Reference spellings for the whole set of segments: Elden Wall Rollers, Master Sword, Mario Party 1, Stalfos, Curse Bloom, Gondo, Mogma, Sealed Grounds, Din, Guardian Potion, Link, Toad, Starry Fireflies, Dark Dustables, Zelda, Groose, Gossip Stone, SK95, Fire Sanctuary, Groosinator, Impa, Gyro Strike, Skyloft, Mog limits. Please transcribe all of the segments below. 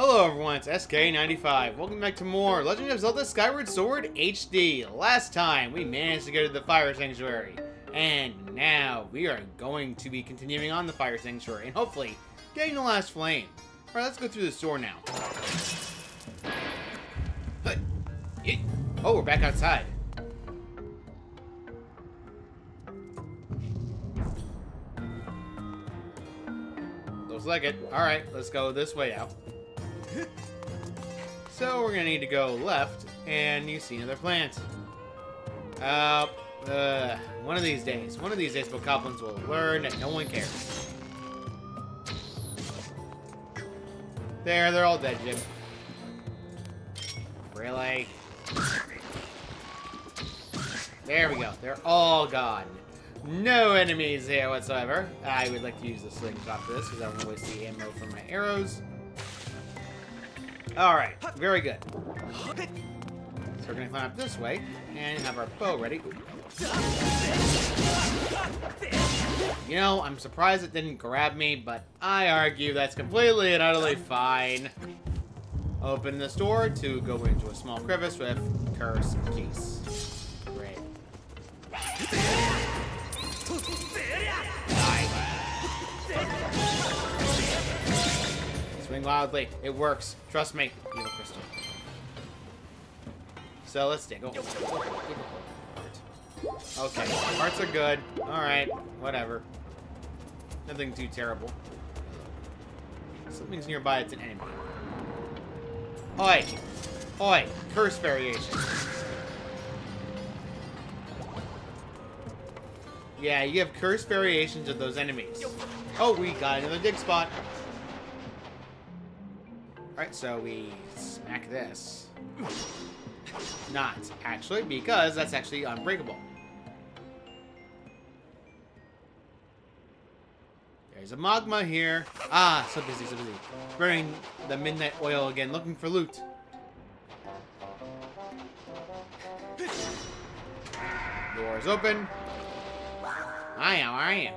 Hello everyone, it's SK95. Welcome back to more Legend of Zelda Skyward Sword HD. Last time, we managed to go to the Fire Sanctuary. And now, we are going to be continuing on the Fire Sanctuary and hopefully getting the last flame. Alright, let's go through this door now. Oh, we're back outside. Looks like it. Alright, let's go this way out. So we're gonna need to go left, and you see another plant. One of these days, Bokoblins will learn that no one cares. There, they're all dead, Jim. Really? There we go. They're all gone. No enemies here whatsoever. I would like to use the slingshot for this, because I don't want to waste the ammo for my arrows. Alright, very good. So we're going to climb up this way, and have our bow ready. You know, I'm surprised it didn't grab me, but I argue that's completely and utterly fine. Open this door to go into a small crevice with Curse Keys. Great. Swing loudly. It works. Trust me. Evil crystal. So let's dig. Oh. Okay. Hearts are good. Alright. Whatever. Nothing too terrible. Something's nearby. It's an enemy. Oi! Oi! Curse variation. Yeah, you have curse variations of those enemies. Oh, we got another dig spot. Alright, so we smack this. Not, actually, because that's actually unbreakable. There's a Mogma here. Ah, so busy, so busy. Burning the midnight oil again, looking for loot. Door's open. I am.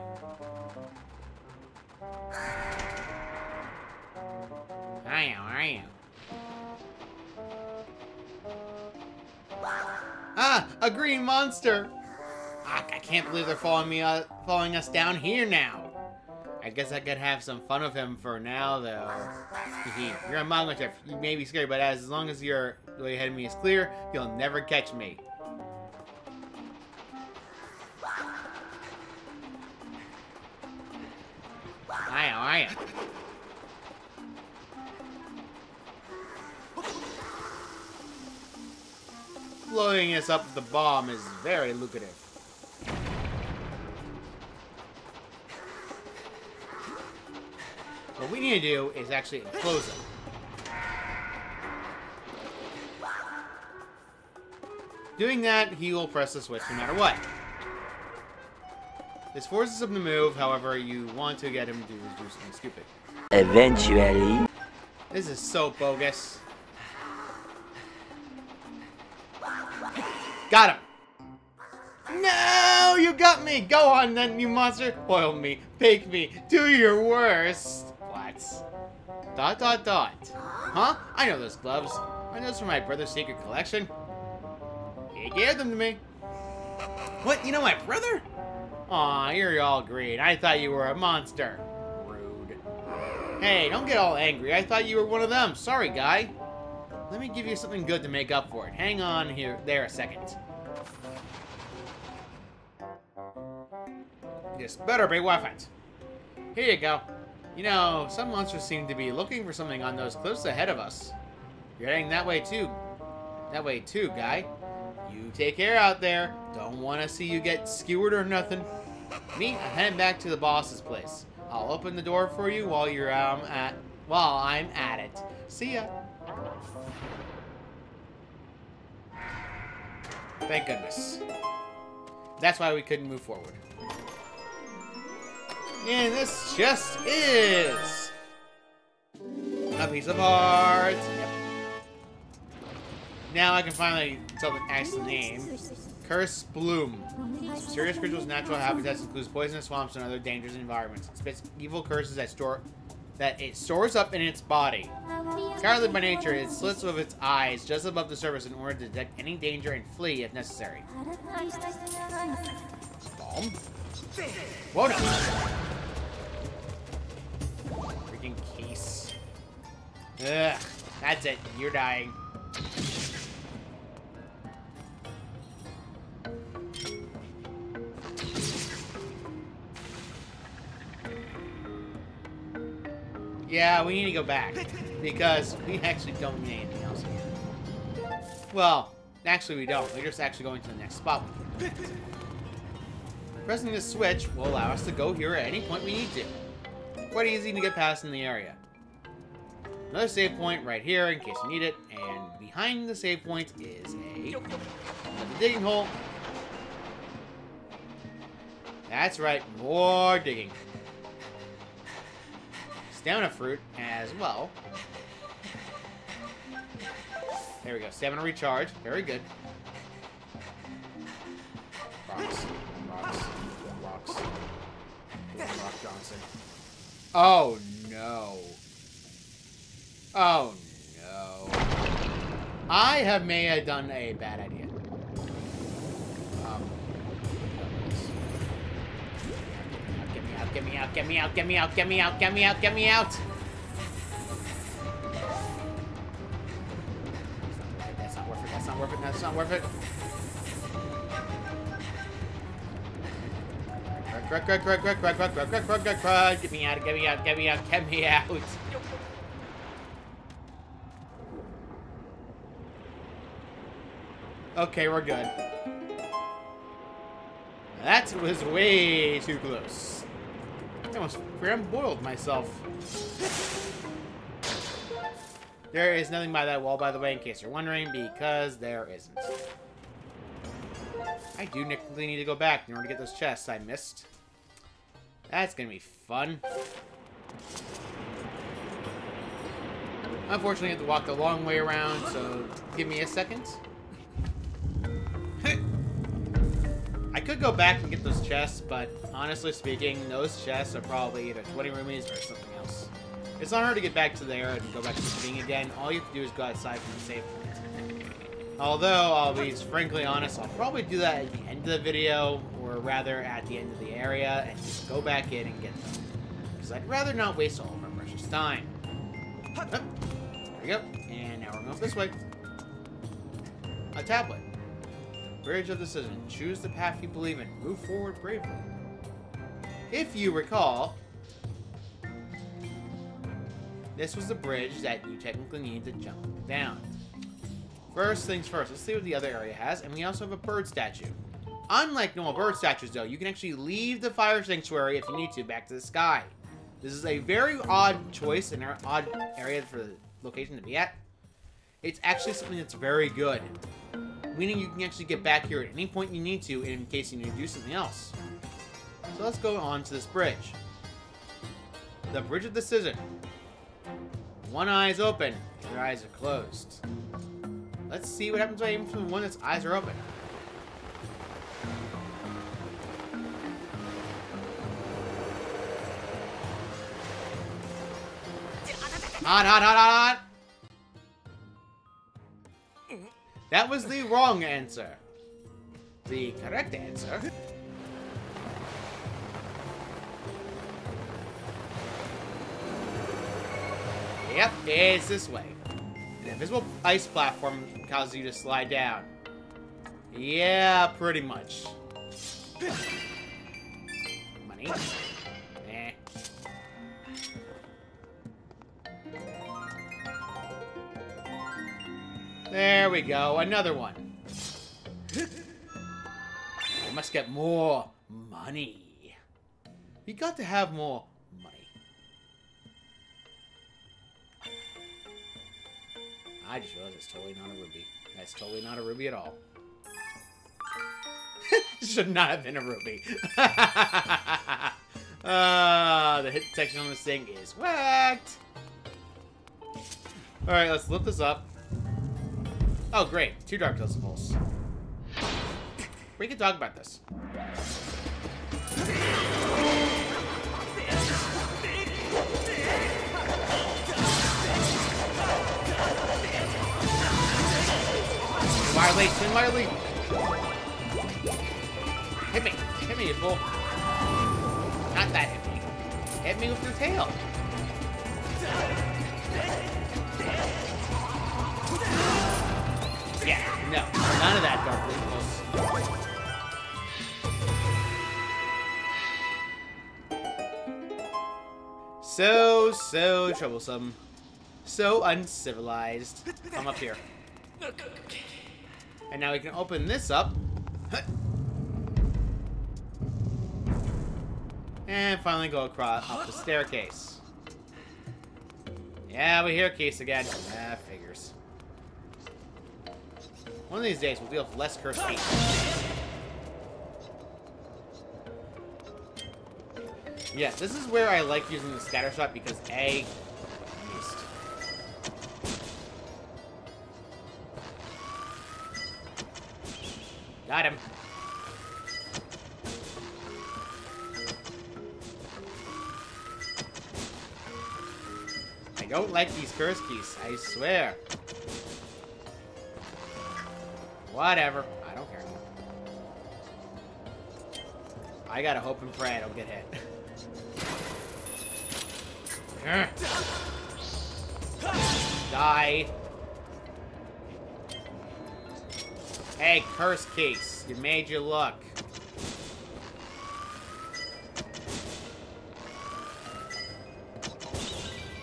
Ah, a green monster! I can't believe they're following us down here now. I guess I could have some fun with him for now, though. You're a Mogma chef. You may be scary, but as long as your way ahead of me is clear, you'll never catch me. I am. Blowing us up with the bomb is very lucrative. What we need to do is actually enclose them. Doing that, he will press the switch no matter what. This forces him to move, however, you want to get him to do something stupid. Eventually. This is so bogus. Got him! No! You got me! Go on then, you monster! Boil me, bake me, do your worst! What? ... Huh? I know those gloves. I know those from my brother's secret collection. He gave them to me. What? You know my brother? Aw, you're all green. I thought you were a monster. Rude. Hey, don't get all angry. I thought you were one of them. Sorry, guy. Let me give you something good to make up for it. Hang on here, there a second. This better be worth it. Here you go. You know, some monsters seem to be looking for something on those cliffs ahead of us. You're heading that way too. That way too, guy. You take care out there. Don't want to see you get skewered or nothing. Me, I'm heading back to the boss's place. I'll open the door for you while I'm at it. See ya. Thank goodness. That's why we couldn't move forward. And this just is a piece of art. Yep. Now I can finally tell the actual name. Curse Bloom. Serious creatures' natural habitats includes poisonous swamps and other dangerous environments. It spits evil curses that store that it stores up in its body. Scarlet by nature, it slits with its eyes just above the surface in order to detect any danger and flee if necessary. Bomb? Whoa, no! Freaking case. Ugh, that's it. You're dying. Yeah, we need to go back, because we actually don't need anything else here. Well, actually we don't. We're just actually going to the next spot. Pressing this switch will allow us to go here at any point we need to. Quite easy to get past in the area. Another save point right here in case you need it, and behind the save point is another digging hole. That's right, more digging. Stamina fruit as well. There we go. Stamina recharge. Very good. Rocks. Rocks. Rocks. Rock Johnson. Oh no. Oh no. I have may have done a bad idea. Get me out, get me out, get me out, get me out, get me out, get me out! That's not worth it, that's not worth it, that's not worth it. Get me out, get me out, get me out, get me out! Okay, we're good. That was way too close. I almost boiled myself. There is nothing by that wall, by the way, in case you're wondering, because there isn't. I do technically need to go back in order to get those chests I missed. That's gonna be fun. Unfortunately, I have to walk the long way around, so give me a second. I could go back and get those chests, but honestly speaking, those chests are probably either 20 roomies or something else. It's not hard to get back to there and go back to being again. All you have to do is go outside from the save point. Although, I'll be frankly honest, I'll probably do that at the end of the video, or rather at the end of the area, and just go back in and get them. Because I'd rather not waste all of our precious time. Oh, there we go. And now we're going this way. A tablet. Bridge of Decision. Choose the path you believe in. Move forward bravely. If you recall, this was the bridge that you technically need to jump down. First things first, let's see what the other area has. And we also have a bird statue. Unlike normal bird statues, though, you can actually leave the Fire Sanctuary if you need to, back to the sky. This is a very odd choice and an odd area for the location to be at. It's actually something that's very good. Meaning you can actually get back here at any point you need to in case you need to do something else. So let's go on to this bridge. The Bridge of Decision. One eye is open, your eyes are closed. Let's see what happens when I aim from the one that's eyes are open. Hot, hot, hot, hot, hot! That was the wrong answer. The correct answer. Yep, it's this way. An invisible ice platform causes you to slide down. Yeah, pretty much. Money. Eh. There we go, another one. I must get more money. We got to have more money. I just realized it's totally not a ruby. That's totally not a ruby at all. Should not have been a ruby. The hit detection on this thing is whacked. Alright, let's lift this up. Oh, great. 2 Dark Dustables. We can talk about this. Swing lightly, swing lightly. Hit me, you fool. Not that hit me. Hit me with your tail. Yeah, no, none of that, Dark Dustables. So troublesome. So uncivilized. I'm up here. And now we can open this up. And finally go across up the staircase. Yeah, we hear Case again. Ah, figures. One of these days, we'll deal with less cursed people. Yeah, this is where I like using the scatter shot because A, missed. Got him. I don't like these curse keys, I swear. Whatever. I don't care anymore. I gotta hope and pray I don't get hit. Die. Hey, curse case. You made your luck.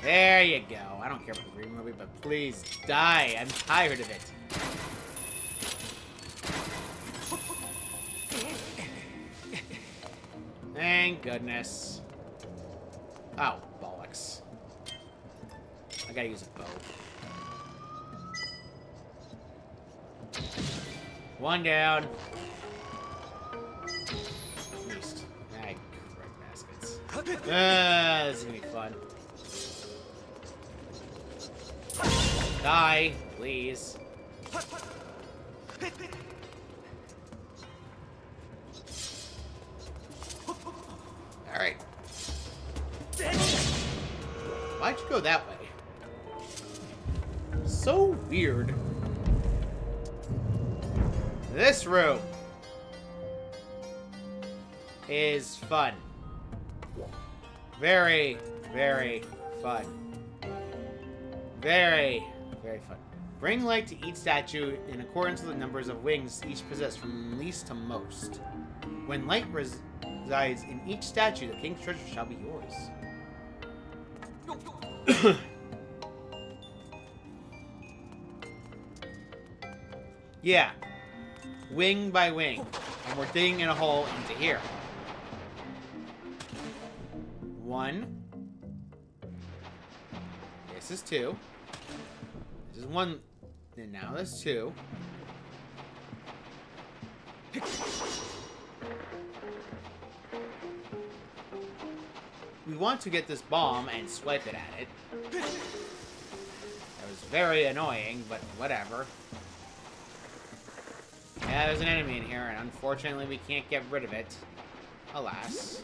There you go. I don't care about the green ruby, but please die. I'm tired of it. Thank goodness. Oh, bollocks. I gotta use a bow. One down. Beast. I correct baskets. This is gonna be fun. Die, please. Alright. Why'd you go that way? So weird. This room is fun. Very, very fun. Very, very fun. Bring light to each statue in accordance with the numbers of wings each possess from least to most. When light resides in each statue, the king's treasure shall be yours. Yeah. Wing by wing. And we're digging in a hole into here. One. This is two. This is one. And now that's two. We want to get this bomb and swipe it at it. That was very annoying, but whatever. Yeah, there's an enemy in here, and unfortunately we can't get rid of it. Alas.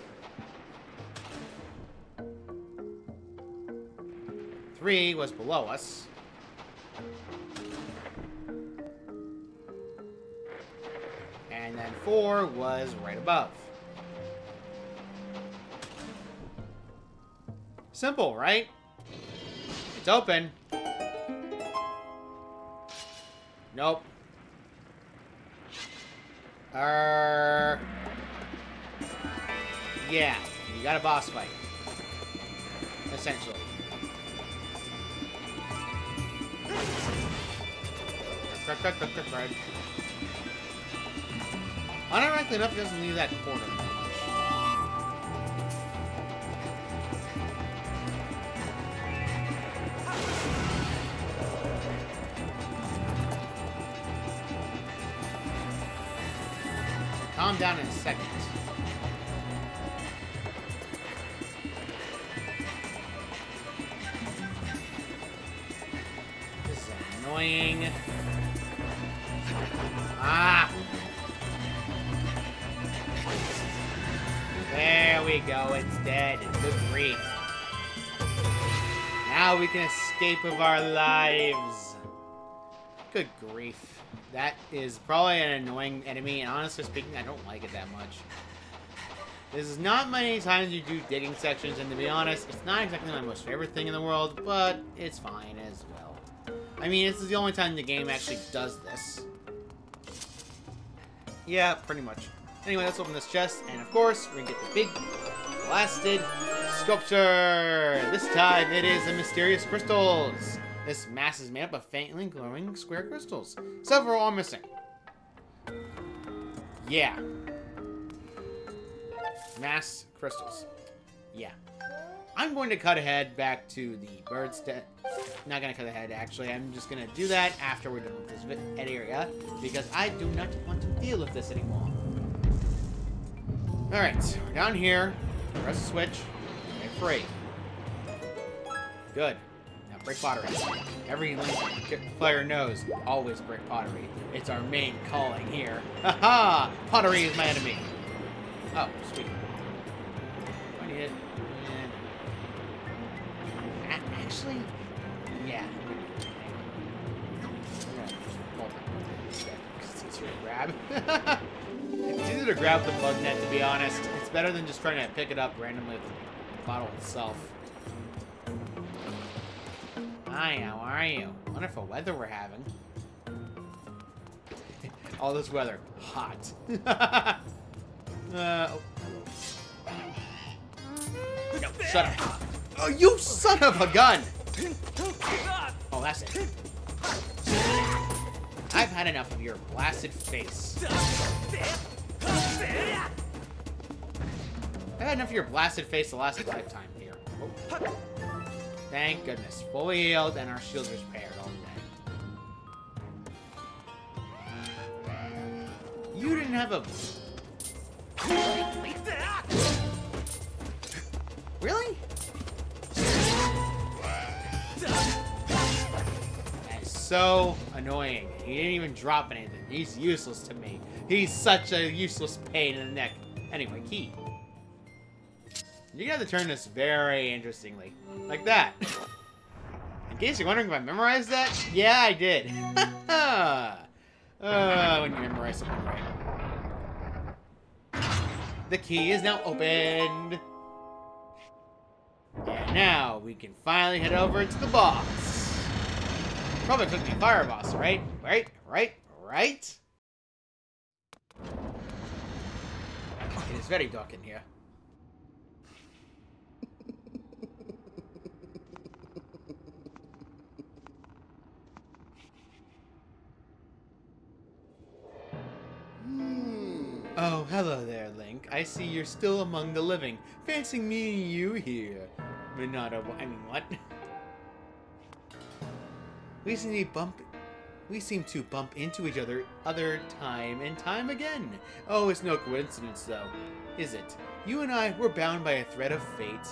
Three was below us. And then four was right above. Simple, right? It's open. Nope. Yeah, you got a boss fight. Essentially. Unironically enough, it doesn't leave that corner very much. Calm down in a second. This is annoying. Ah! There we go, it's dead. Good grief. Now we can escape with our lives. Good grief. That is probably an annoying enemy, and honestly speaking, I don't like it that much. This is not many times you do digging sections, and to be honest, it's not exactly my most favorite thing in the world, but it's fine as well. I mean, this is the only time the game actually does this. Yeah, pretty much. Anyway, let's open this chest, and of course, we're gonna get the big, blasted sculpture! This time, it is the mysterious crystals! This mass is made up of faintly glowing square crystals. Several are missing. Yeah. Mass crystals. Yeah. I'm going to cut ahead back to the bird's den. Not going to cut ahead, actually. I'm just going to do that after we're done with this area, because I do not want to deal with this anymore. Alright, so we're down here. Press the switch. And free. Good. Now break pottery. Every Link player knows, always break pottery. It's our main calling here. Haha! Pottery is my enemy. Oh, sweet. I need it. And actually, yeah. Because it's easier to grab. It's easier to grab the bug net, to be honest. It's better than just trying to pick it up randomly with the bottle itself. Hi, how are you? Wonderful weather we're having. All this weather. Hot. No, shut up. Oh, you son of a gun! Oh, that's it. I've had enough of your blasted face. I've had enough of your blasted face the last lifetime here. Oh. Thank goodness. Fully healed and our shields repaired all the way. You didn't have a... Really? That is so annoying. He didn't even drop anything. He's useless to me. He's such a useless pain in the neck. Anyway, key. You're gonna have to turn this very interestingly. Like that. In case you're wondering if I memorized that, yeah, I did. When you memorize something right. The key is now opened. And now we can finally head over to the boss. Probably took the fire boss, right? Right? It is very dark in here. Oh, hello there, Link. I see you're still among the living. Fancy meeting you here. Minata, I mean, what? We seem to bump into each other time and time again. Oh, it's no coincidence, though, is it? You and I were bound by a thread of fate.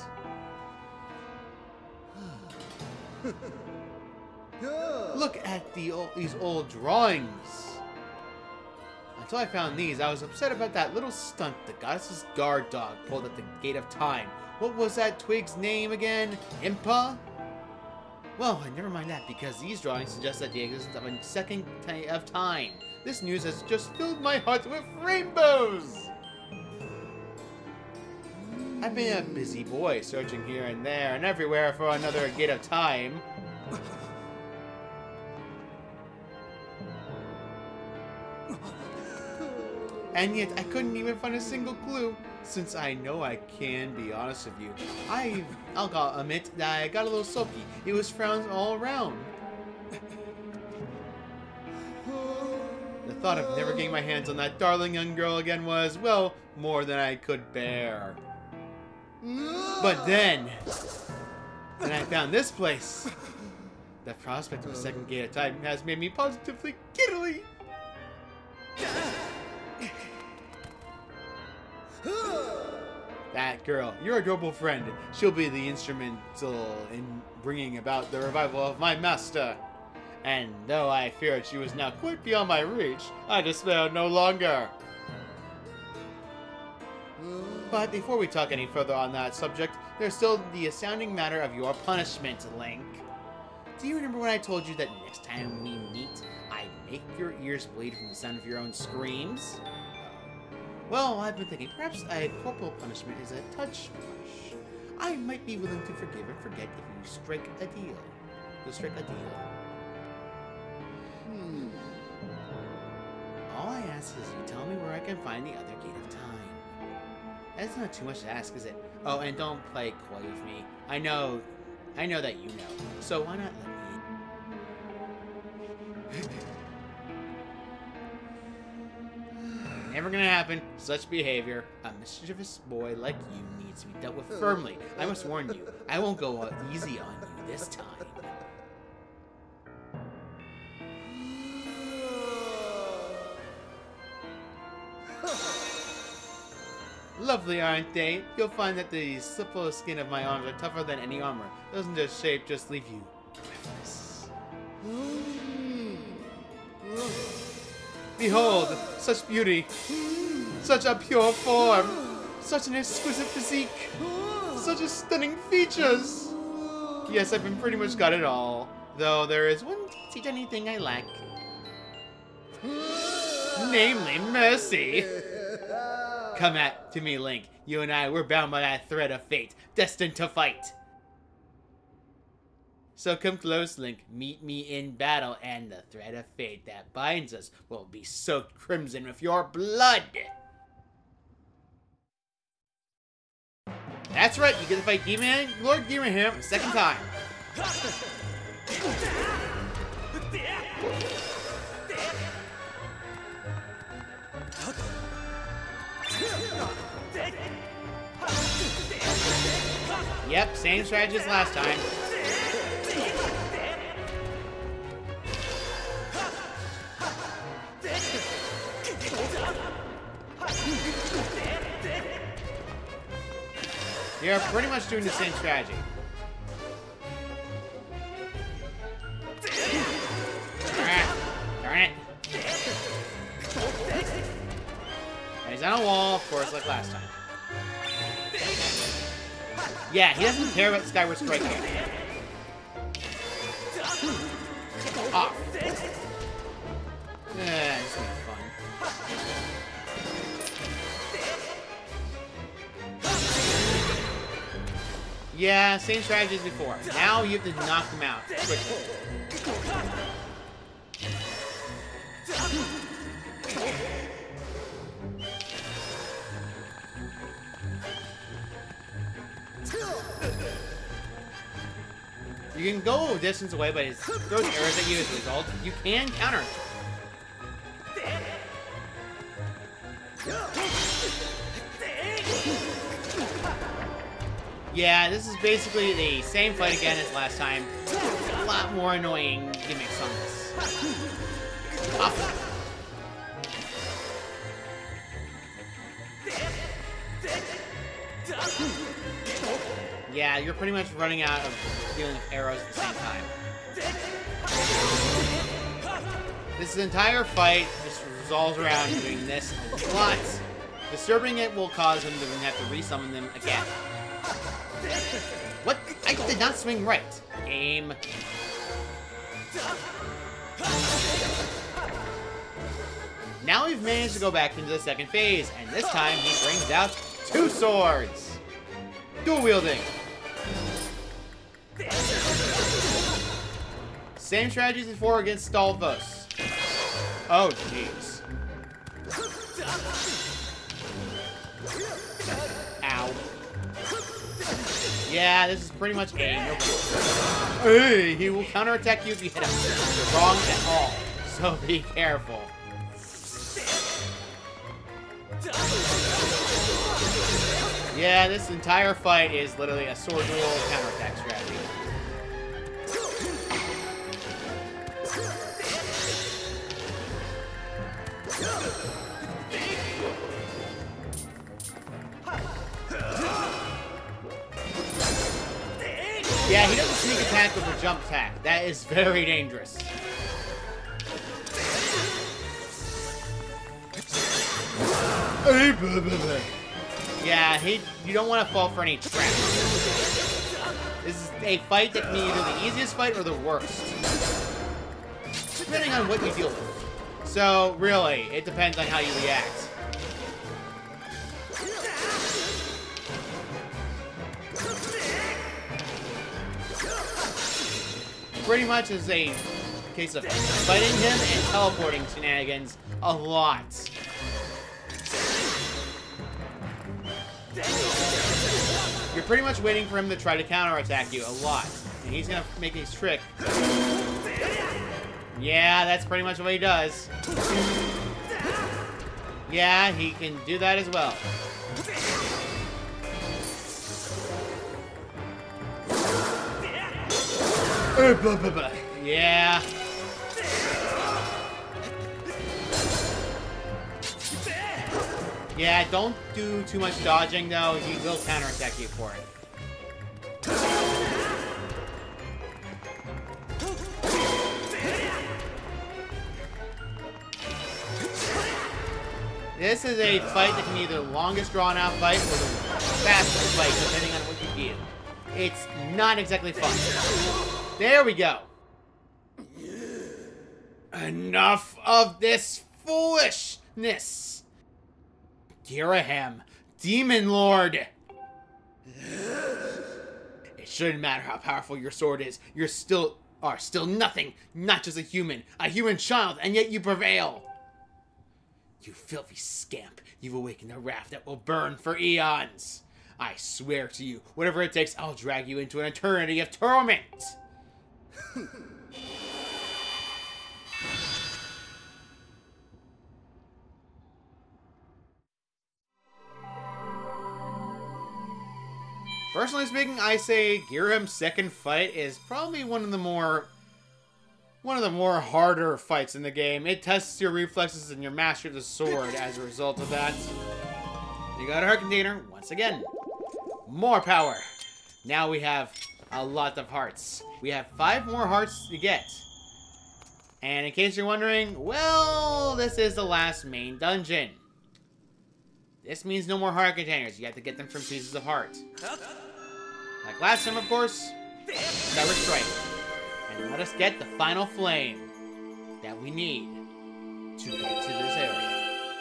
Look at these old drawings. Until I found these, I was upset about that little stunt the goddess's guard dog pulled at the gate of time. What was that twig's name again? Impa? Well, never mind that, because these drawings suggest that the existence of a second of time. This news has just filled my heart with rainbows! I've been a busy boy, searching here and there and everywhere for another gate of time. And yet, I couldn't even find a single clue. Since I know I can be honest with you, I'll admit that I got a little sulky. It was frowns all around. The thought of never getting my hands on that darling young girl again was, well, more than I could bear. But then I found this place. The prospect of a second gate of time has made me positively giddily. That girl, your adorable friend, she'll be the instrumental in bringing about the revival of my master. And though I feared she was now quite beyond my reach, I despaired no longer. But before we talk any further on that subject, there's still the astounding matter of your punishment, Link. Do you remember when I told you that next time we meet, I'd make your ears bleed from the sound of your own screams? Well, I've been thinking, perhaps a corporal punishment is a touch much. I might be willing to forgive and forget if you strike a deal. You'll strike a deal. All I ask is you tell me where I can find the other gate of time. That's not too much to ask, is it? Oh, and don't play coy with me. I know that you know. So why not let me in? Never gonna happen. Such behavior. A mischievous boy like you needs to be dealt with firmly. I must warn you, I won't go easy on you this time. Lovely, aren't they? You'll find that the supple skin of my arms are tougher than any armor. Doesn't their shape just leave you breathless? Behold, such beauty, such a pure form, such an exquisite physique, such a stunning features. Yes, I've been pretty much got it all, though there is one tiny thing I lack, namely mercy. Come at to me, Link. You and I, we're bound by that thread of fate, destined to fight. So come close, Link. Meet me in battle, and the thread of fate that binds us will be soaked crimson with your blood. That's right, you get to fight Demon Lord Ghirahim a second time. Yep, same strategy as last time. You're pretty much doing the same strategy. Darn it. And he's on a wall, of course, like last time. Yeah, he doesn't care about Skyward Strike here. Off. This is fun. Yeah, same strategy as before. Now you have to knock him out quickly. You can go a distance away, but it throws arrows at you as a result. You can counter. Yeah, this is basically the same fight again as last time. A lot more annoying gimmicks on this. Off. Yeah, you're pretty much running out of dealing with arrows at the same time. This entire fight just resolves around doing this a lot. Disturbing it will cause him to have to resummon them again. What? I did not swing right. Game. Now we've managed to go back into the second phase, and this time he brings out two swords. Dual wielding. Same strategy as before against Stalfos. Oh, jeez. Ow. Yeah, this is pretty much aim. Hey, he will counterattack you if you hit him wrong at all. So be careful. Yeah, this entire fight is literally a sword duel counterattack strategy. Yeah, he doesn't sneak attack with a jump attack. That is very dangerous. Yeah, you don't want to fall for any traps. This is a fight that can be either the easiest fight or the worst, depending on what you deal with. So, really, it depends on how you react. Pretty much is a case of fighting him and teleporting shenanigans a lot. You're pretty much waiting for him to try to counterattack you a lot. And he's gonna make his trick. Yeah, that's pretty much what he does. Yeah, he can do that as well. Yeah. Yeah, don't do too much dodging though. He will counterattack you for it. This is a fight that can be the longest drawn out fight or the fastest fight, depending on what you do. It's not exactly fun. There we go. Enough of this foolishness. Ghirahim, Demon Lord. It shouldn't matter how powerful your sword is. You still are still nothing, not just a human child, and yet you prevail. You filthy scamp. You've awakened a wrath that will burn for eons. I swear to you, whatever it takes, I'll drag you into an eternity of torment. Personally speaking, I say Ghirahim's second fight is probably one of the more harder fights in the game. It tests your reflexes and your mastery of the sword as a result of that. You got our container, once again. More power. Now we have a lot of hearts. We have 5 more hearts to get. And in case you're wondering, well, this is the last main dungeon. This means no more heart containers. You have to get them from pieces of heart. Like last time, of course, Gyro Strike. And let us get the final flame that we need to get to this area.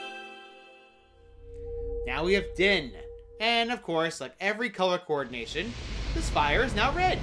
Now we have Din. And of course, like every color coordination, this fire is now red.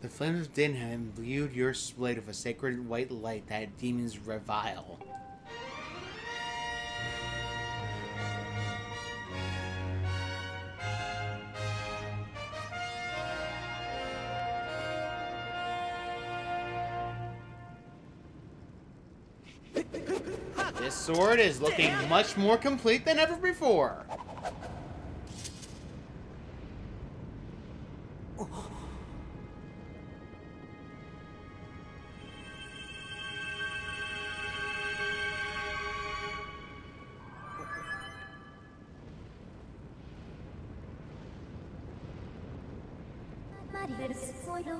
The flames of Din have imbued your blade of a sacred white light that demons revile. This sword is looking much more complete than ever before.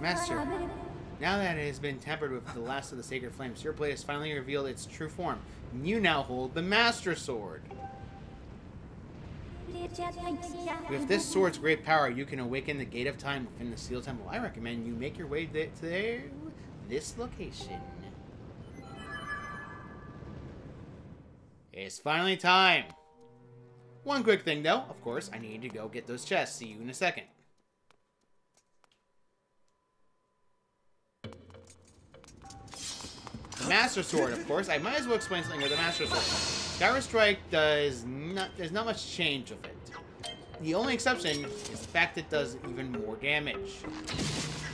Master, now that it has been tempered with the last of the sacred flames, your blade has finally revealed its true form. You now hold the Master Sword. With this sword's great power, you can awaken the Gate of Time within the Seal Temple. I recommend you make your way to this location. It's finally time. One quick thing, though. Of course, I need to go get those chests. See you in a second. Master Sword, of course. I might as well explain something with the Master Sword. Gyro Strike does not... There's not much change of it. The only exception is the fact it does even more damage.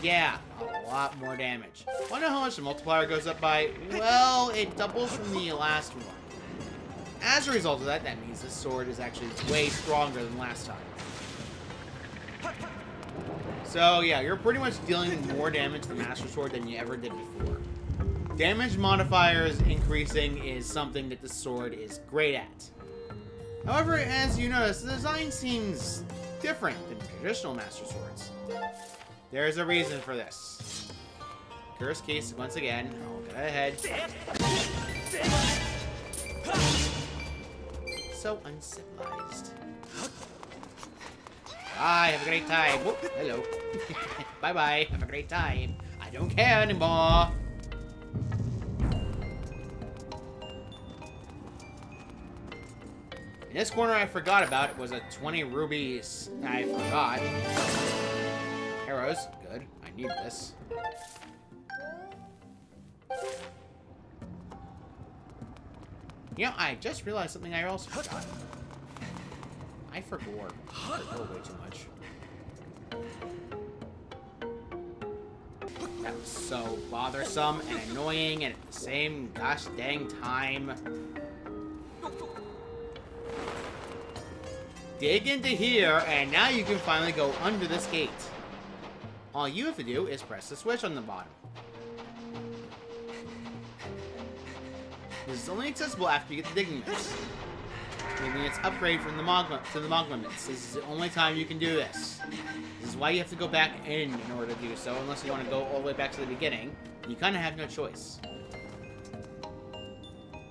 Yeah, a lot more damage. Wonder how much the multiplier goes up by? Well, it doubles from the last one. As a result of that, that means this sword is actually way stronger than last time. So, yeah, you're pretty much dealing more damage to the Master Sword than you ever did before. Damage modifiers increasing is something that the sword is great at. However, as you notice, the design seems different than traditional Master Swords. There's a reason for this. Curse case once again. I'll go ahead. So uncivilized. Bye, have a great time. Oh, hello. Bye-bye, have a great time. I don't care anymore. In this corner I forgot about, it was a 20 rubies. I forgot. Arrows, good. I need this. You know, I just realized something I also forgot. I forgot. I forgot way too much. That was so bothersome and annoying and at the same gosh dang time. Dig into here, and now you can finally go under this gate. All you have to do is press the switch on the bottom. This is only accessible after you get the digging mix, meaning it's upgrade from the Mogma to the Mog limits. This is the only time you can do this. This is why you have to go back in order to do so, unless you want to go all the way back to the beginning. You kind of have no choice.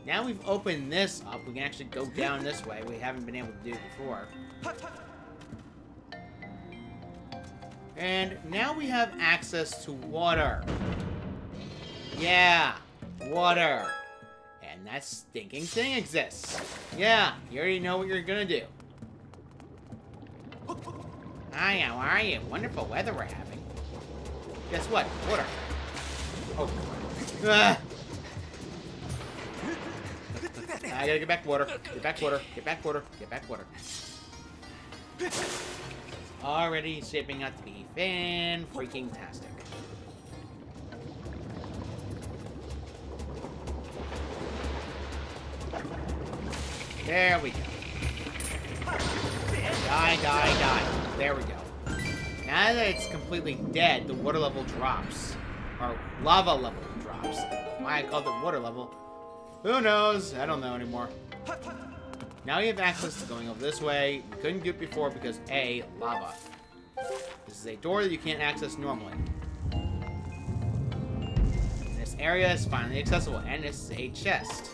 Now we've opened this up, we can actually go down this way. We haven't been able to do it before. And now we have access to water. Yeah, water. And that stinking thing exists. Yeah, you already know what you're gonna do. Hi, how are you? Wonderful weather we're having. Guess what? Water. Oh. I gotta get back water. Get back water. Get back water. Get back water. It's already shaping up to be fan-freaking-tastic. There we go. Die, die, die. There we go. Now that it's completely dead, the water level drops. Or lava level drops. Why I called it water level. Who knows? I don't know anymore. Now you have access to going over this way. You couldn't do it before because A, lava. This is a door that you can't access normally. And this area is finally accessible, and this is a chest.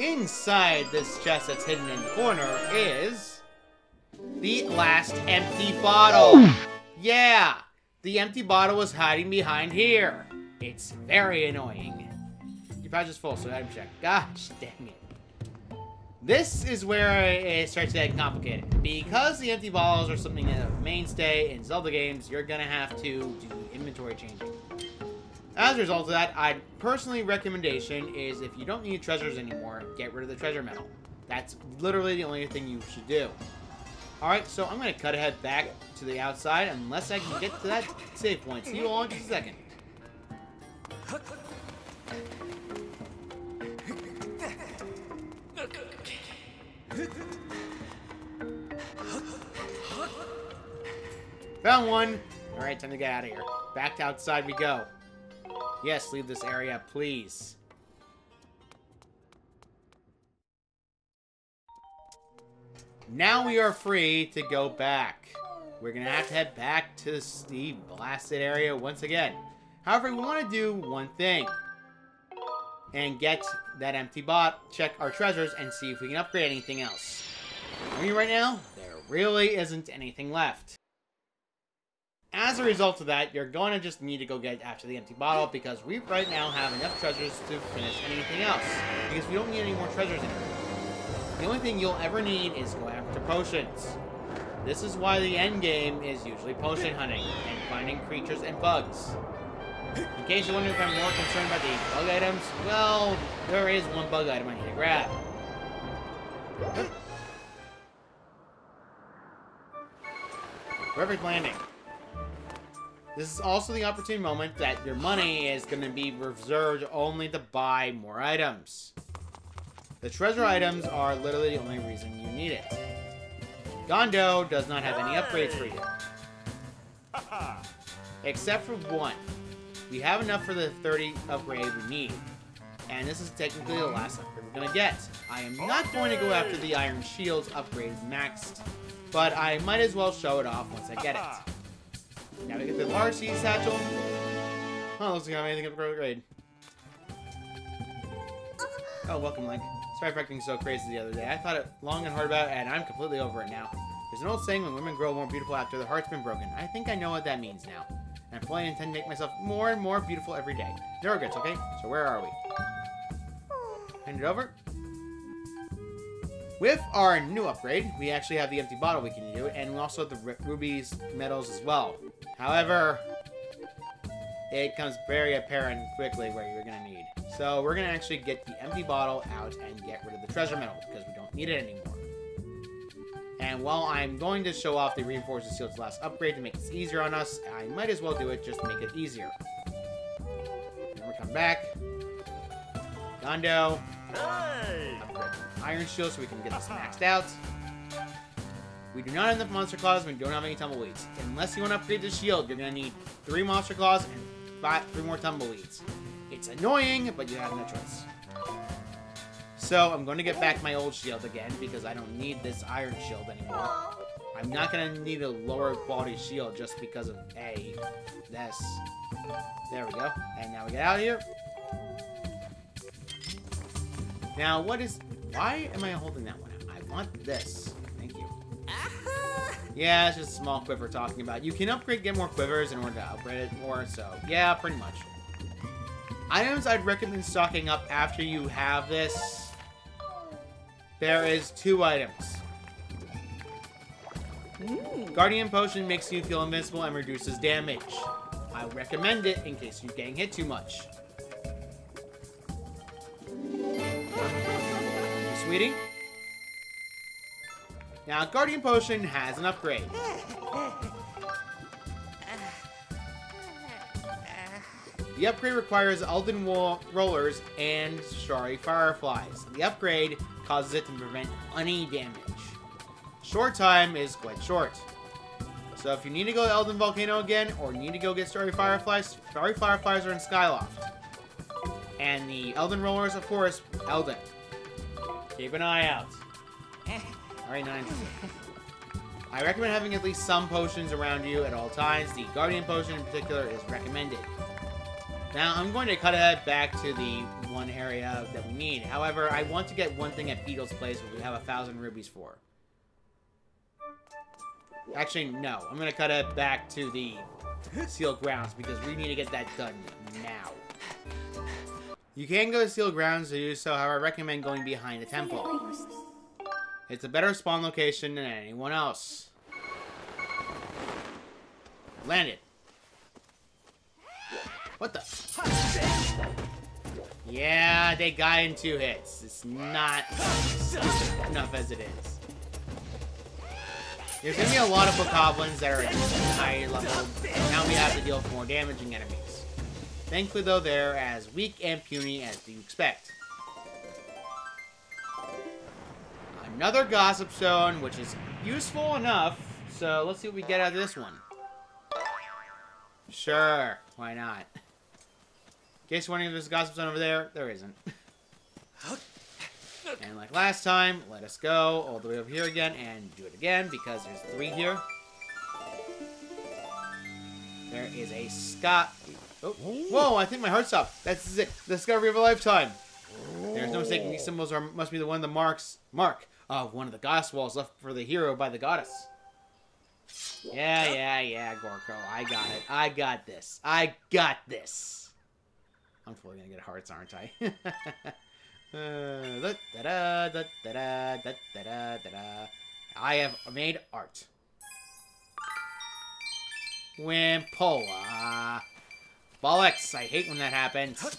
Inside this chest that's hidden in the corner is the last empty bottle. Yeah! The empty bottle was hiding behind here. It's very annoying. Pouch is full, so item check. Gosh dang it. This is where it starts getting complicated. Because the empty bottles are something that's a mainstay in Zelda games, you're gonna have to do inventory changing. As a result of that, I'd personally recommendation is if you don't need treasures anymore, get rid of the treasure medal. That's literally the only thing you should do. Alright, so I'm gonna cut ahead back to the outside unless I can get to that save point. See you all in just a second. Found one. Alright, time to get out of here. Back to outside we go. Yes, leave this area, please. Now we are free to go back. We're gonna have to head back to the blasted area once again. However, we want to do one thing. And get that empty bot, check our treasures, and see if we can upgrade anything else. I mean, right now, there really isn't anything left. As a result of that, you're going to just need to go get after the empty bottle, because we right now have enough treasures to finish anything else. Because we don't need any more treasures anymore. The only thing you'll ever need is go after potions. This is why the end game is usually potion hunting and finding creatures and bugs. In case you're wondering if I'm more concerned about the bug items, well, there is one bug item I need to grab. Perfect landing. This is also the opportune moment that your money is going to be reserved only to buy more items. The treasure items are literally the only reason you need it. Gondo does not have any upgrades for you. Except for one. We have enough for the 30 upgrade we need. And this is technically the last upgrade we're going to get. I am not going to go after the Iron Shields upgrade maxed, but I might as well show it off once I get it. Now we get the large seed satchel. Oh, looks like I don't have anything to upgrade. Oh, welcome, Link. Sorry for acting so crazy the other day. I thought it long and hard about it, and I'm completely over it now. There's an old saying, when women grow more beautiful after their heart's been broken. I think I know what that means now. And I fully intend to make myself more and more beautiful every day. No regrets, okay? So where are we? Hand it over. With our new upgrade, we actually have the empty bottle we can do, and we also have the rubies, medals as well. However, it becomes very apparent quickly where you're going to need. So we're going to actually get the empty bottle out and get rid of the treasure medal, because we don't need it anymore. And while I'm going to show off the Reinforced Shield's last upgrade to make this easier on us, I might as well do it just to make it easier. Then we come back. Gondo. Hey. Iron Shield so we can get this maxed out. We do not have enough Monster Claws and we don't have any Tumbleweeds. Unless you want to upgrade the shield, you're going to need 3 Monster Claws and 3 more Tumbleweeds. It's annoying, but you have no choice. So I'm going to get back my old shield again because I don't need this Iron Shield anymore. I'm not going to need a lower quality shield just because of A, this. There we go. And now we get out of here. Now what is... Why am I holding that one out? I want this. Thank you. Yeah, it's just a small quiver talking about. You can upgrade, get more quivers in order to upgrade it more, so yeah, pretty much. Items I'd recommend stocking up after you have this. There is 2 items. Guardian Potion makes you feel invincible and reduces damage. I recommend it in case you're getting hit too much. Sweetie? Now, Guardian Potion has an upgrade. The upgrade requires Elden Wall Rollers and Starry Fireflies. The upgrade causes it to prevent any damage. Short time is quite short. So if you need to go to Elden Volcano again, or need to go get Starry Fireflies are in Skyloft. And the Elden Rollers, of course, Elden. Keep an eye out. Alright, 9. I recommend having at least some potions around you at all times. The Guardian Potion in particular is recommended. Now, I'm going to cut ahead back to the one area that we need. However, I want to get one thing at Beetle's place where we have 1,000 rubies for. Actually, no. I'm going to cut ahead back to the Sealed Grounds because we need to get that done now. You can go to Sealed Grounds to do so, however, I recommend going behind the temple. It's a better spawn location than anyone else. Landed. What the? Yeah, they got in 2 hits. It's not enough as it is. There's going to be a lot of Bokoblins that are at higher level, and now we have to deal with more damaging enemies. Thankfully, though, they're as weak and puny as you expect. Another Gossip Stone, which is useful enough, so let's see what we get out of this one. Sure, why not? In case you're wondering if there's a Gossip Stone over there, there isn't. And like last time, let us go all the way over here again and do it again because there's 3 here. There is a Scott. Oh. Whoa, I think my heart stopped. That's it. Discovery of a lifetime. There's no mistaking these symbols are, must be the one of the mark of one of the Goss Walls left for the hero by the goddess. Yeah, Gorko. I got it. I got this. I got this. I'm fully gonna get hearts, aren't I? I have made art. Wimpola. Bollocks, I hate when that happens.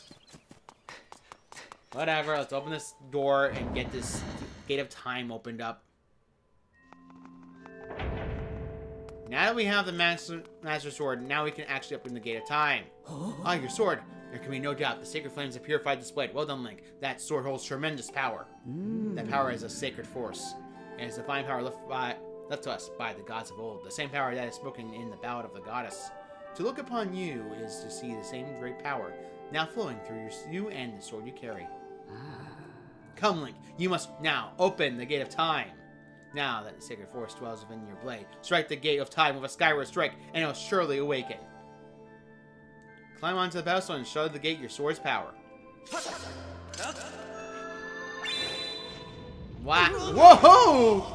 Whatever, let's open this door and get this Gate of Time opened up. Now that we have the Master Sword, now we can actually open the Gate of Time. Ah, your sword. There can be no doubt. The Sacred Flame is a purified display. Well done, Link. That sword holds tremendous power. That power is a sacred force. And it's the divine power left to us by the gods of old. The same power that is spoken in the Ballad of the Goddess. To look upon you is to see the same great power now flowing through you and the sword you carry. Come, Link. You must now open the Gate of Time. Now that the sacred force dwells within your blade, strike the Gate of Time with a Skyward Strike, and it will surely awaken. Climb onto the pedestal and show the gate your sword's power. Wow. Whoa!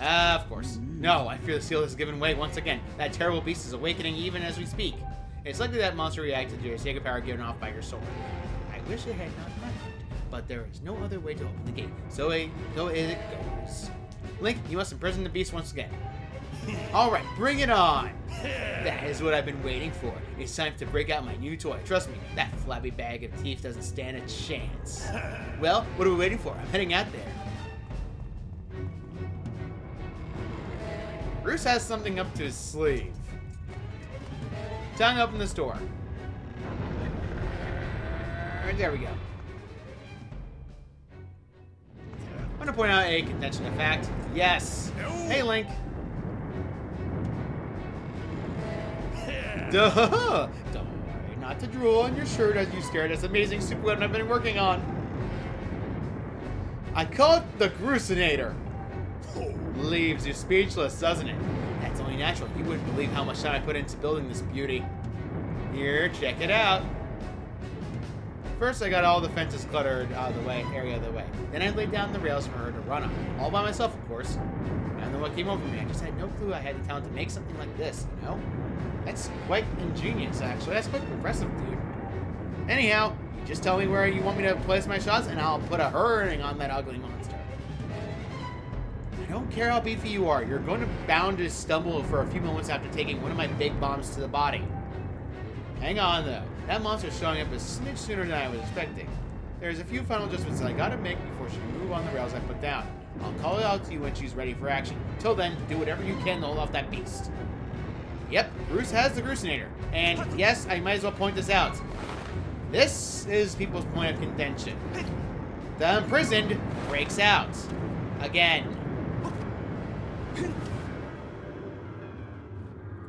Of course. No, I fear the seal has given way once again. That terrible beast is awakening even as we speak. It's likely that monster reacted to your sacred power given off by your sword. I wish it had not happened, but there is no other way to open the gate. So it goes. Link, you must imprison the beast once again. Alright, bring it on! That is what I've been waiting for. It's time to break out my new toy. Trust me, that flabby bag of teeth doesn't stand a chance. Well, what are we waiting for? I'm heading out there. Groose has something up to his sleeve. Time to open this door. Alright, there we go. I'm gonna point out a contention fact. Yes! No. Hey, Link! Duh! Don't worry not to drool on your shirt as you stare at this amazing super weapon I've been working on. I call it the Groosinator. Leaves you speechless, doesn't it? That's only natural. You wouldn't believe how much time I put into building this beauty. Here, check it out. First, I got all the fences cluttered out of the way, Then I laid down the rails for her to run on, all by myself, of course. And then what came over me? I just had no clue I had the talent to make something like this, you know? That's quite ingenious, actually. That's quite impressive, dude. Anyhow, you just tell me where you want me to place my shots, and I'll put a hurling on that ugly monster. I don't care how beefy you are. You're going to bound to stumble for a few moments after taking one of my big bombs to the body. Hang on, though. That monster's showing up a smidge sooner than I was expecting. There's a few final adjustments I gotta make before she can move on the rails I put down. I'll call it out to you when she's ready for action. Till then, do whatever you can to hold off that beast. Yep, Groose has the Groosinator. And yes, I might as well point this out. This is people's point of contention. The Imprisoned breaks out. Again.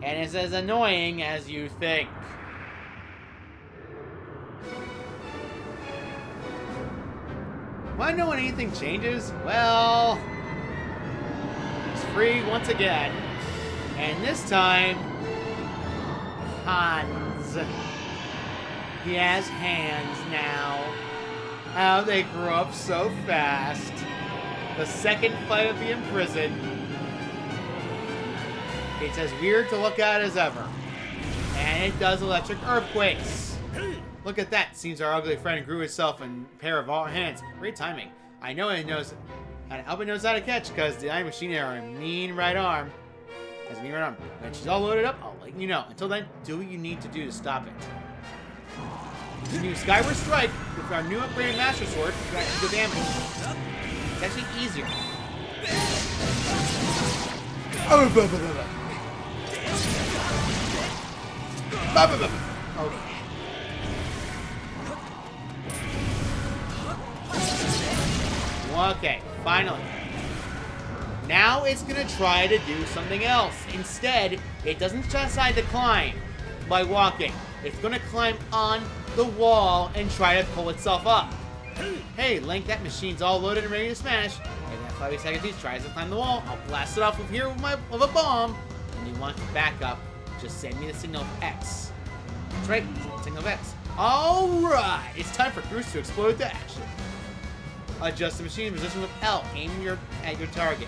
And it's as annoying as you think. Want to know when anything changes? Well, it's free once again. And this time, Hans. He has hands now. How they grow up so fast. The second fight of the Imprisoned. It's as weird to look at as ever. And it does electric earthquakes. Look at that. Seems our ugly friend grew himself a pair of all hands. Great timing. I know he knows. And Alvin knows how to catch because the Iron Machine are a mean right arm. As me right on. When she's all loaded up, I'll let you know. Until then, do what you need to do to stop it. The new Skyward Strike with our new upgraded Master Sword to actually do damage. It's actually easier. Oh, blah, blah, blah, blah. Blah, blah, blah, blah. Okay. Okay, finally. Now it's going to try to do something else. Instead, it doesn't decide to climb by walking. It's going to climb on the wall and try to pull itself up. Hey, Link, that machine's all loaded and ready to smash. And that 5 seconds he tries to climb the wall. I'll blast it off of here with a bomb. When you want to back up, just send me the signal of X. That's right, signal of X. All right, it's time for Groose to explode to action. Adjust the machine in position with L, aiming at your target.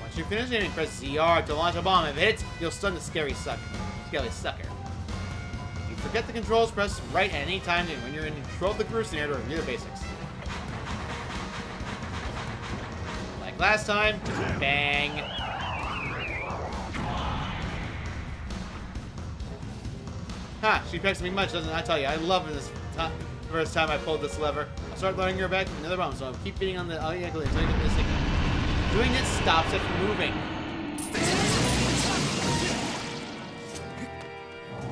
Once you finish aiming, press ZR to launch a bomb. If it hits, you'll stun the scary sucker. If you forget the controls, press right at any time when you're in control of the Groosinator to review the basics. last time. Bang. Ha! She affects me much, doesn't I tell you? I love this first time I pulled this lever. I'll start letting her back from another bomb, so I'll keep beating on the until I get this thing. Doing this stops it from moving.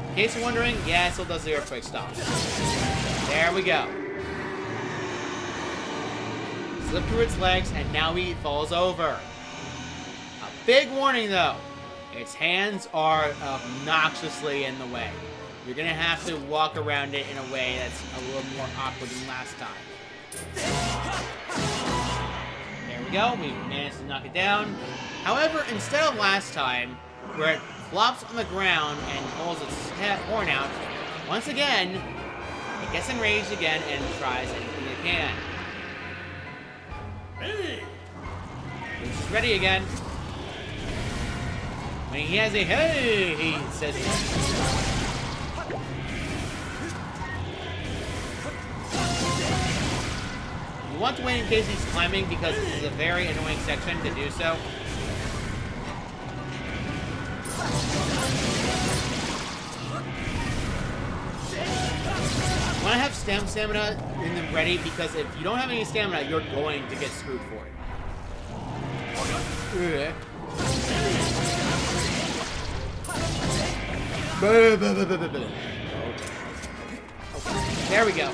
In case you're wondering, yeah, it still does the earthquake stop. There we go. Slipped through its legs, and now he falls over. A big warning, though. Its hands are obnoxiously in the way. You're going to have to walk around it in a way that's a little more awkward than last time. There we go. We managed to knock it down. However, instead of last time, where it flops on the ground and pulls its horn out, once again, it gets enraged again and tries anything it can. It's ready again. When he has a hey, he says you want to wait in case he's climbing, because this is a very annoying section to do so. You want to have stamina in them ready, because if you don't have any stamina, you're going to get screwed for it. Okay. There we go.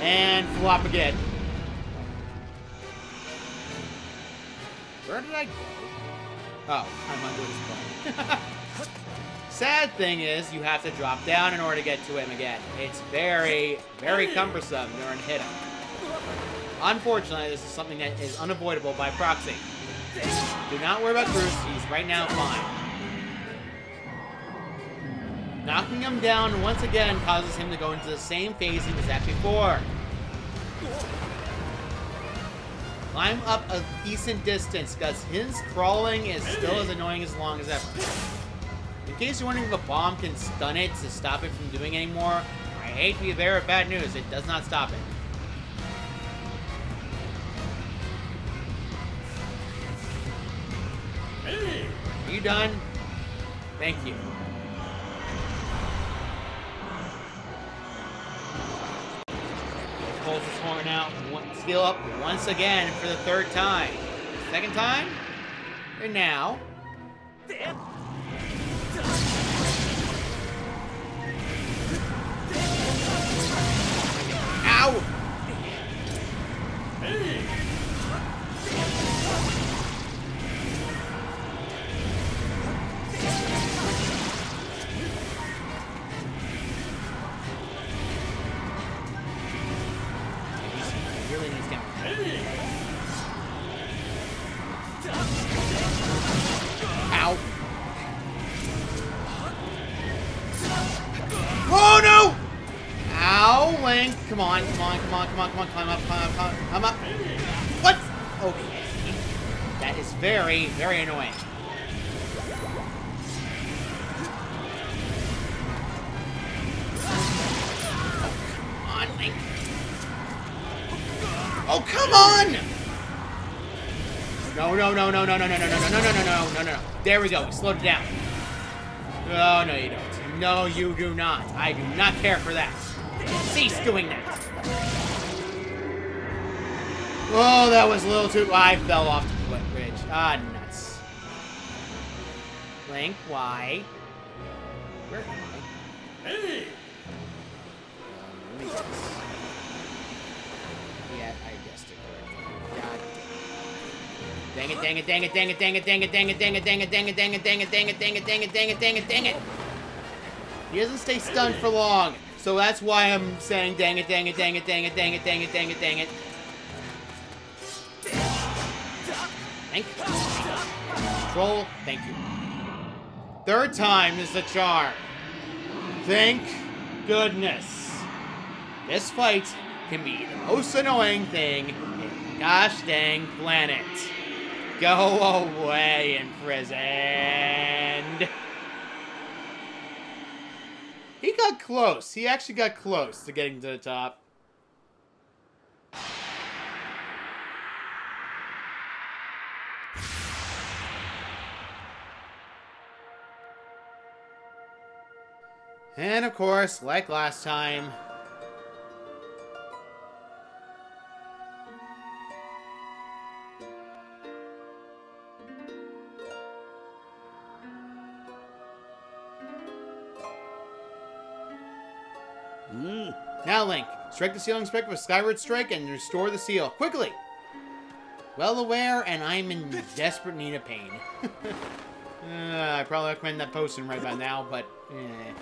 And flop again. Where did I go? Oh, I'm under his butt. Sad thing is, you have to drop down in order to get to him again. It's very, very cumbersome to hit him. Unfortunately, this is something that is unavoidable by proxy. Do not worry about Groose. He's right now fine. Knocking him down once again causes him to go into the same phase he was at before. Climb up a decent distance, because his crawling is still as annoying as long as ever. In case you're wondering if a bomb can stun it to stop it from doing any more, I hate to be there with bad news. It does not stop it. Are you done? Thank you. Pulls his horn out. Skill up once again for the third time. Second time? And now. Ow! Come on, come on, come on, come on, come on, climb up, climb up, climb up, climb up. What? Okay. That is very, very annoying. Oh, come on, Link. Oh, come on! No, no, no, no, no, no, no, no, no, no, no, no, no, no, no, no. There we go. We slowed it down. Oh, no, you don't. No, you do not. I do not care for that. Cease doing that. Oh, that was a little too... I fell off the bridge. Ah, nuts. Link, why? Where am I? Hey. Yeah, I guessed it correctly. God damn it. Dang it, dang it, dang it, dang it, dang it, dang it, dang it, dang it, dang it, dang it, dang it, dang it, dang it, dang it, dang it, dang it, dang it. He doesn't stay stunned for long. So that's why I'm saying dang it, dang it, dang it, dang it, dang it, dang it, dang it, dang it. Thank you. Control, thank you. Third time is the charm. Thank goodness. This fight can be the most annoying thing in the gosh dang planet. Go away, imprisoned. He got close. He actually got close to getting to the top. And of course, like last time, now, Link, strike the sealing spec with Skyward Strike and restore the seal quickly. Well aware, and I'm in desperate need of pain. I probably recommend that potion right by now, but eh.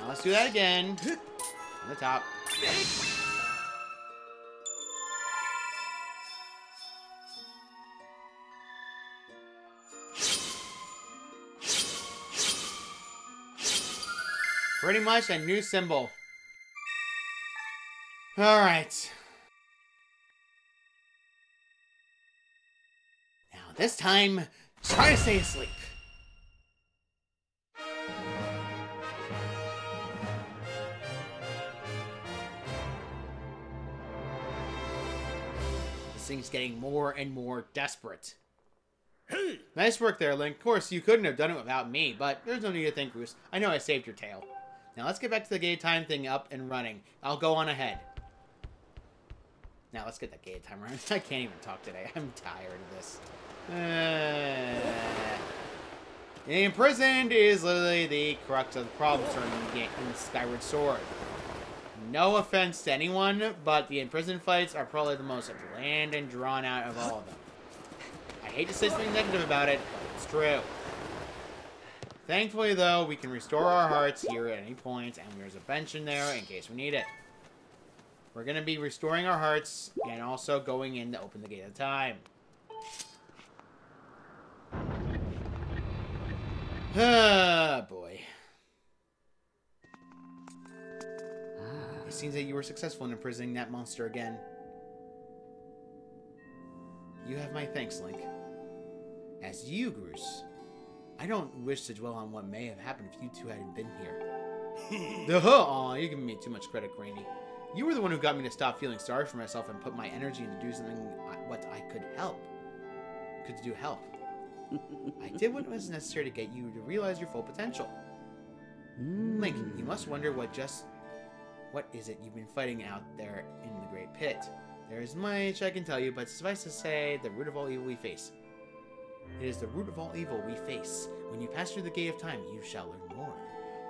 Now let's do that again. On the top. Pretty much a new symbol. All right. Now this time, try to stay asleep. This thing's getting more and more desperate. Nice work there, Link. Of course, you couldn't have done it without me, but there's no need to thank Groose. I know I saved your tail. Now let's get back to the gate time thing up and running. I'll go on ahead. Now let's get that gate time running. I can't even talk today. I'm tired of this. The Imprisoned is literally the crux of the problem in Skyward Sword. No offense to anyone, but the Imprisoned fights are probably the most bland and drawn out of all of them. I hate to say something negative about it, but it's true. Thankfully, though, we can restore our hearts here at any point, and there's a bench in there in case we need it. We're going to be restoring our hearts and also going in to open the gate at a time. Ah, boy. It seems that you were successful in imprisoning that monster again. You have my thanks, Link. As you, Groose. I don't wish to dwell on what may have happened if you two hadn't been here. Aw, you're giving me too much credit, Grainy. You were the one who got me to stop feeling sorry for myself and put my energy into doing something I could help. I did what was necessary to get you to realize your full potential. Link, you must wonder what is it you've been fighting out there in the Great Pit. There is much I can tell you, but suffice to say, the root of all evil we face. It is the root of all evil we face. When you pass through the gate of time, you shall learn more.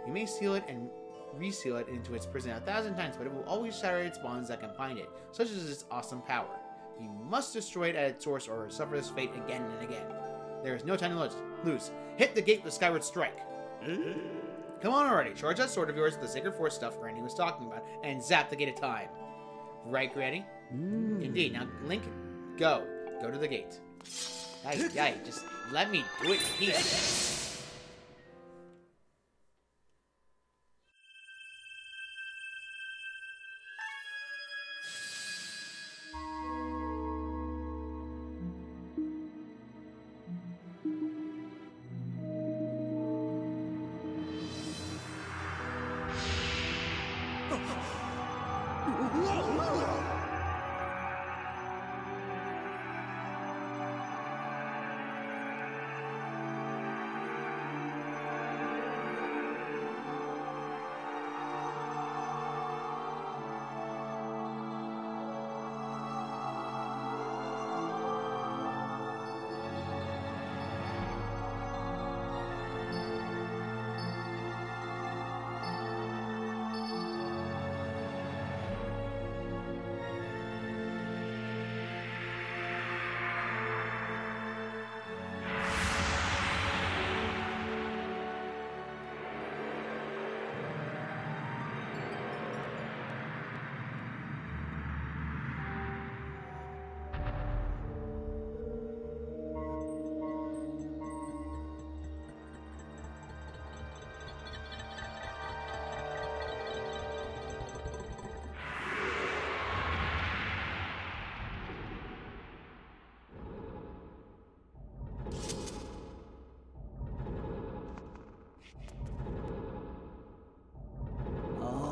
You may seal it and reseal it into its prison 1,000 times, but it will always shatter its bonds that confine it, such as its awesome power. You must destroy it at its source or suffer this fate again and again. There is no time to lose. Hit the gate with Skyward Strike. Come on already. Charge that sword of yours with the Sacred Force stuff Granny was talking about and zap the gate of time. Right, Granny? Indeed. Now, Link, go. Go to the gate. Ay, just let me do it in peace.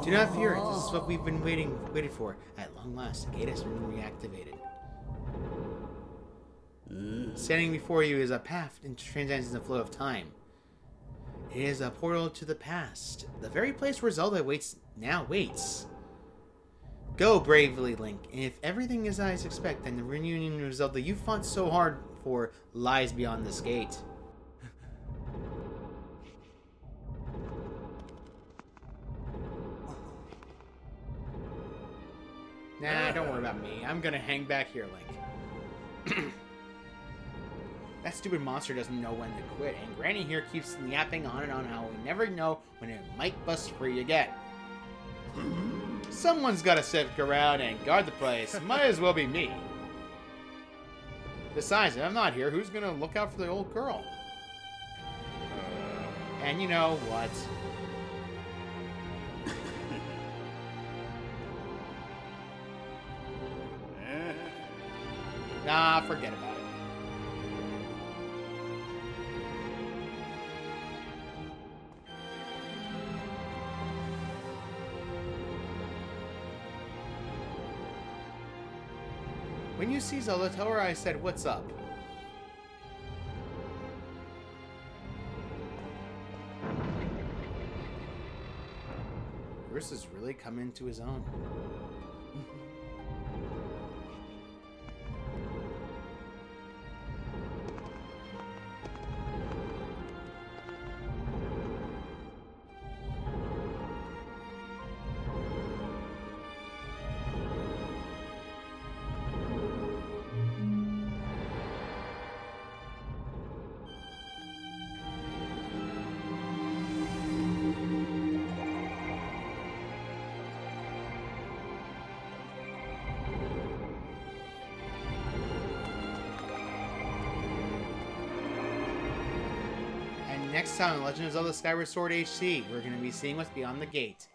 Do not fear it. This is what we've been waited for. At long last, the gate has been reactivated. Standing before you is a path and transcends the flow of time. It is a portal to the past, the very place where Zelda now waits. Go bravely, Link, and if everything is as I expect, then the reunion of Zelda you fought so hard for lies beyond this gate. Nah, don't worry about me. I'm gonna hang back here, Link. That stupid monster doesn't know when to quit, and Granny here keeps yapping on and on how we never know when it might bust free again. Someone's gotta stick around and guard the place. Might as well be me. Besides, if I'm not here, who's gonna look out for the old girl? And you know what? Nah, forget about it. When you see Zelda, tell her I said, what's up? Groose has really come into his own. Next time on Legend of Zelda Skyward Sword HD, we're going to be seeing what's beyond the gate.